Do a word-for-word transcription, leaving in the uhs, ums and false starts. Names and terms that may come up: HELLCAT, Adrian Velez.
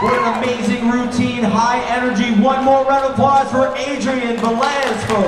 What an amazing routine, high energy. One more round of applause for Adrian Velez, folks.